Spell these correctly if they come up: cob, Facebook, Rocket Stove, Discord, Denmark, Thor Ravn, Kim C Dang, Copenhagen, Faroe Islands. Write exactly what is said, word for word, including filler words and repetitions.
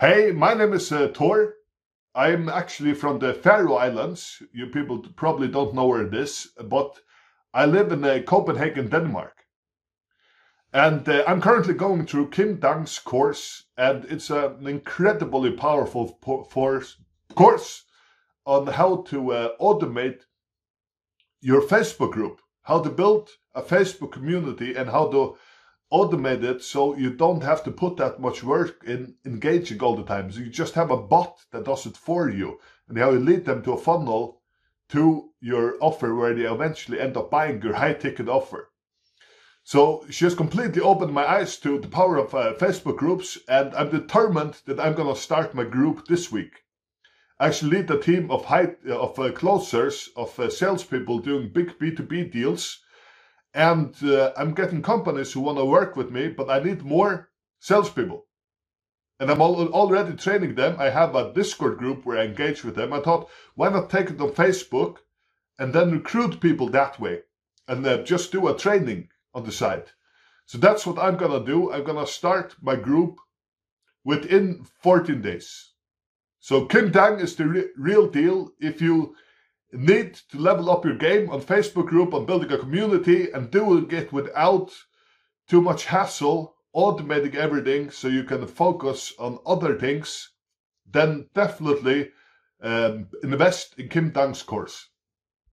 Hey, my name is uh, Tor. I'm actually from the Faroe Islands. You people probably don't know where it is, but I live in uh, Copenhagen, Denmark. And uh, I'm currently going through Kim Dang's course, and it's an incredibly powerful po force course on how to uh, automate your Facebook group, how to build a Facebook community and how to automate it so you don't have to put that much work in engaging all the time. So you just have a bot that does it for you, and how you lead them to a funnel to your offer where they eventually end up buying your high-ticket offer. So she has completely opened my eyes to the power of uh, Facebook groups, and I'm determined that I'm going to start my group this week. I actually lead a team of, high, uh, of uh, closers, of uh, salespeople doing big B two B deals. And uh, I'm getting companies who want to work with me, but I need more salespeople. And I'm al already training them. I have a Discord group where I engage with them. I thought, why not take it on Facebook and then recruit people that way and uh, just do a training on the side. So that's what I'm going to do. I'm going to start my group within fourteen days. So Kim Dang is the re real deal. If you need to level up your game on Facebook group, on building a community and doing it without too much hassle, automating everything so you can focus on other things, then definitely um, invest in Kim Dang's course.